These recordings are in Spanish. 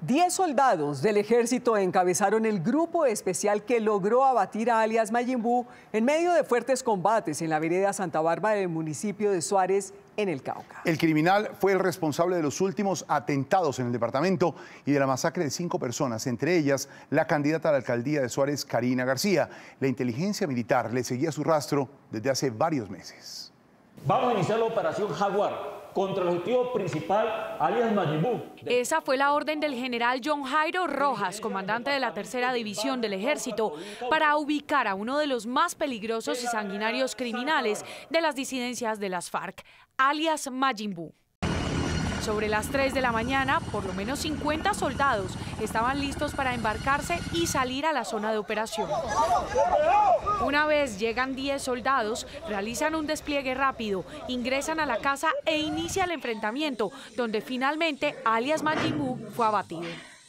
10 soldados del ejército encabezaron el grupo especial que logró abatir a alias Mayimbú en medio de fuertes combates en la vereda Santa Bárbara del municipio de Suárez, en el Cauca. El criminal fue el responsable de los últimos atentados en el departamento y de la masacre de 5 personas, entre ellas la candidata a la alcaldía de Suárez, Karina García. La inteligencia militar le seguía su rastro desde hace varios meses. Vamos a iniciar la operación Jaguar contra el objetivo principal, alias Mayimbú. Esa fue la orden del general John Jairo Rojas, comandante de la 3ª División del Ejército, para ubicar a uno de los más peligrosos y sanguinarios criminales de las disidencias de las FARC, alias Mayimbú. Sobre las 3 de la mañana, por lo menos 50 soldados estaban listos para embarcarse y salir a la zona de operación. Una vez llegan 10 soldados, realizan un despliegue rápido, ingresan a la casa e inicia el enfrentamiento, donde finalmente alias Mayimbú fue abatido.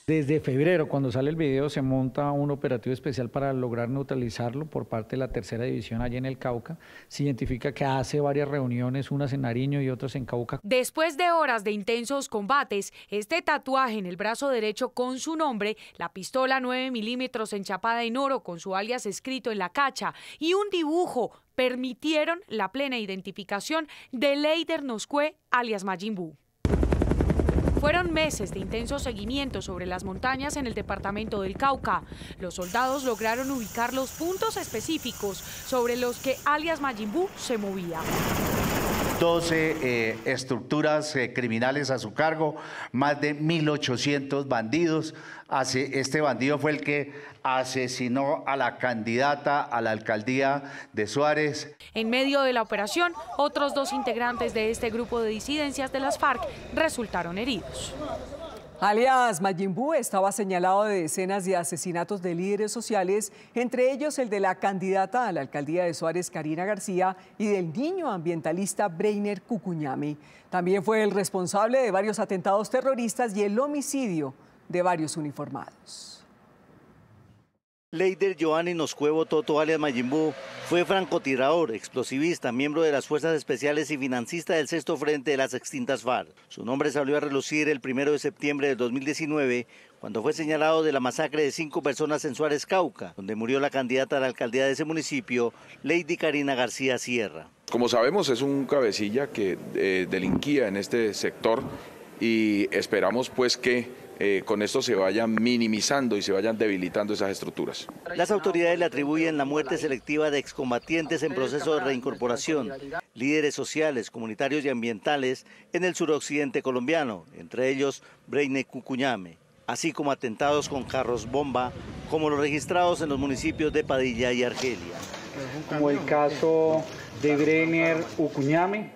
Desde febrero, cuando sale el video, se monta un operativo especial para lograr neutralizarlo por parte de la 3ª División allá en el Cauca. Se identifica que hace varias reuniones, unas en Nariño y otras en Cauca. Después de horas de intensos combates, este tatuaje en el brazo derecho con su nombre, la pistola 9 milímetros enchapada en oro con su alias escrito en la cacha y un dibujo permitieron la plena identificación de Leider Noscué, alias Mayimbú. Fueron meses de intenso seguimiento sobre las montañas en el departamento del Cauca. Los soldados lograron ubicar los puntos específicos sobre los que alias Mayimbú se movía. 12 estructuras criminales a su cargo, más de 1.800 bandidos. Este bandido fue el que asesinó a la candidata a la alcaldía de Suárez. En medio de la operación, otros 2 integrantes de este grupo de disidencias de las FARC resultaron heridos. Alias Mayimbú estaba señalado de decenas de asesinatos de líderes sociales, entre ellos el de la candidata a la alcaldía de Suárez, Karina García, y del niño ambientalista Breiner Cucuñami. También fue el responsable de varios atentados terroristas y el homicidio de varios uniformados. Leider Yoani Noscué Toto, alias Mayimbú, fue francotirador, explosivista, miembro de las Fuerzas Especiales y financista del 6º Frente de las extintas FARC. Su nombre salió a relucir el 1 de septiembre de 2019, cuando fue señalado de la masacre de 5 personas en Suárez, Cauca, donde murió la candidata a la alcaldía de ese municipio, Lady Karina García Sierra. Como sabemos, es un cabecilla que delinquía en este sector y esperamos pues que con esto se vayan minimizando y se vayan debilitando esas estructuras. Las autoridades le atribuyen la muerte selectiva de excombatientes en proceso de reincorporación, líderes sociales, comunitarios y ambientales en el suroccidente colombiano, entre ellos Breiner Cucuñami, así como atentados con carros bomba, como los registrados en los municipios de Padilla y Argelia. Como el caso de Breiner Cucuñami,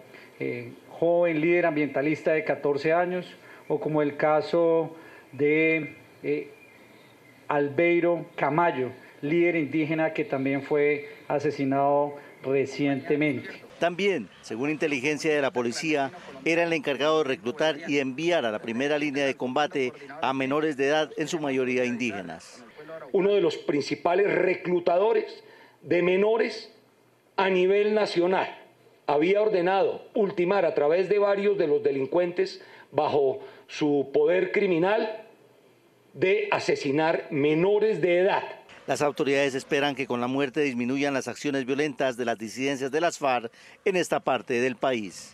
joven líder ambientalista de 14 años, o como el caso de Albeiro Camayo, líder indígena que también fue asesinado recientemente. También, según inteligencia de la policía, era el encargado de reclutar y enviar a la primera línea de combate a menores de edad, en su mayoría indígenas. Uno de los principales reclutadores de menores a nivel nacional había ordenado ultimar a través de varios de los delincuentes bajo su poder criminal de asesinar menores de edad. Las autoridades esperan que con la muerte disminuyan las acciones violentas de las disidencias de las FARC en esta parte del país.